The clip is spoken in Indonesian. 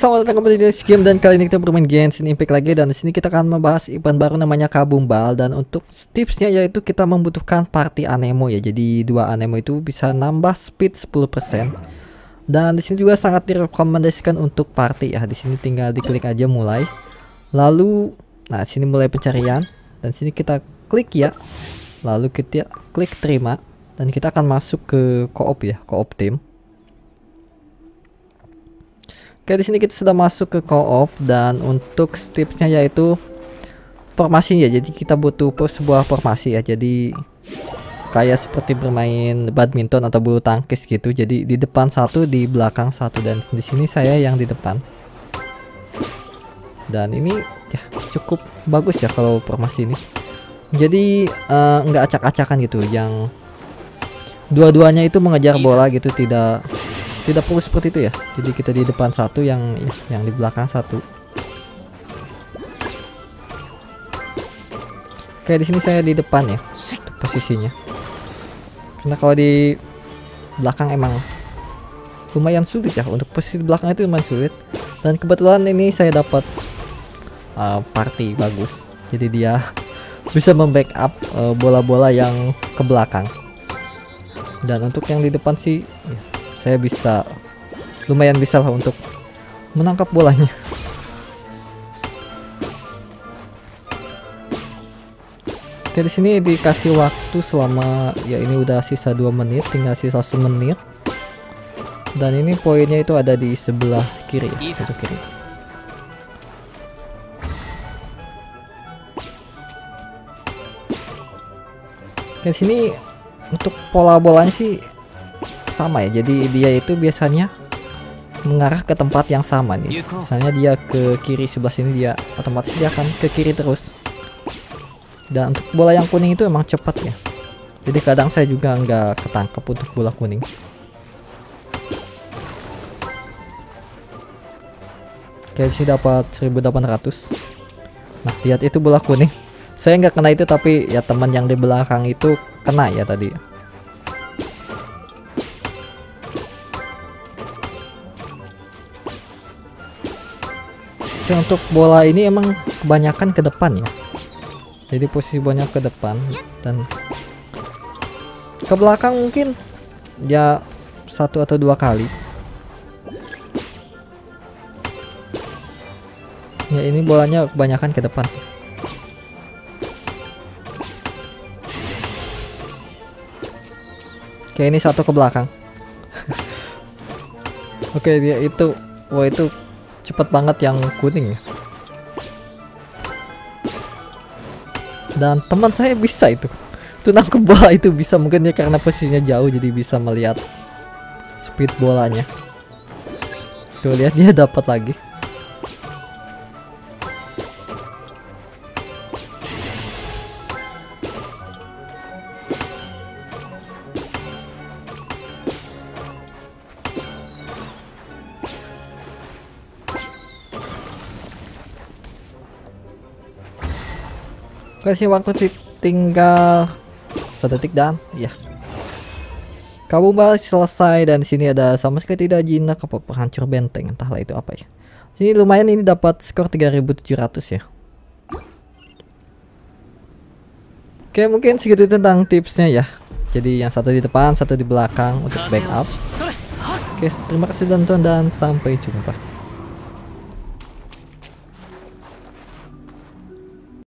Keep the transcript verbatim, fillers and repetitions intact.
Selamat datang kembali di game, dan kali ini kita bermain Genshin Impact lagi, dan di sini kita akan membahas event baru namanya Kaboomball. Dan untuk tipsnya yaitu kita membutuhkan party anemo ya. Jadi dua anemo itu bisa nambah speed sepuluh persen. Dan di sini juga sangat direkomendasikan untuk party ya. Di sini tinggal diklik aja mulai. Lalu nah sini mulai pencarian, dan sini kita klik ya. Lalu kita klik terima, dan kita akan masuk ke co-op ya, co-op team. Oke, di sini kita sudah masuk ke co-op, dan untuk tipsnya yaitu formasi ya. Jadi kita butuh sebuah formasi ya. Jadi kayak seperti bermain badminton atau bulu tangkis gitu. Jadi di depan satu, di belakang satu, dan di sini saya yang di depan. Dan ini ya cukup bagus ya kalau formasi ini. Jadi uh, nggak acak-acakan gitu, yang dua-duanya itu mengejar bola gitu, tidak tidak perlu seperti itu ya. Jadi kita di depan satu, yang yang di belakang satu. Oke, di sini saya di depan ya. Itu posisinya. Karena kalau di belakang emang lumayan sulit ya, untuk posisi di belakang itu lumayan sulit. Dan kebetulan ini saya dapat uh, party bagus. Jadi dia bisa membackup uh, bola-bola yang ke belakang. Dan untuk yang di depan sih ya, saya bisa lumayan bisa lah untuk menangkap bolanya. Oke, di sini dikasih waktu selama ya, ini udah sisa dua menit, tinggal sisa satu menit. Dan ini poinnya itu ada di sebelah kiri, satu kiri. Oke, di sini untuk pola bolanya sih sama ya. Jadi dia itu biasanya mengarah ke tempat yang sama nih. Misalnya dia ke kiri sebelah sini, dia otomatis dia akan ke kiri terus. Dan untuk bola yang kuning itu emang cepat ya. Jadi kadang saya juga nggak ketangkep untuk bola kuning. Oke, sih dapat seribu delapan ratus. Nah, lihat itu bola kuning. Saya nggak kena itu, tapi ya teman yang di belakang itu kena ya tadi. Untuk bola ini emang kebanyakan ke depan ya. Jadi posisi banyak ke depan, dan ke belakang mungkin ya satu atau dua kali. Ya ini bolanya kebanyakan ke depan. Oke, ini satu ke belakang. Oke, dia itu wah itu cepet banget yang kuning ya. Dan teman saya bisa itu Itu nangkep bola itu bisa. Mungkin ya karena posisinya jauh, jadi bisa melihat speed bolanya. Tuh lihat, dia dapat lagi. Kasih waktu tinggal satu detik dan ya. Kaboomball selesai, dan di sini ada sama sekali tidak jinak apa penghancur benteng, entahlah itu apa ya. Sini lumayan, ini dapat skor tiga ribu tujuh ratus ya. Oke, mungkin segitu tentang tipsnya ya. Jadi yang satu di depan, satu di belakang untuk backup. Oke, terima kasih sudah nonton dan sampai jumpa.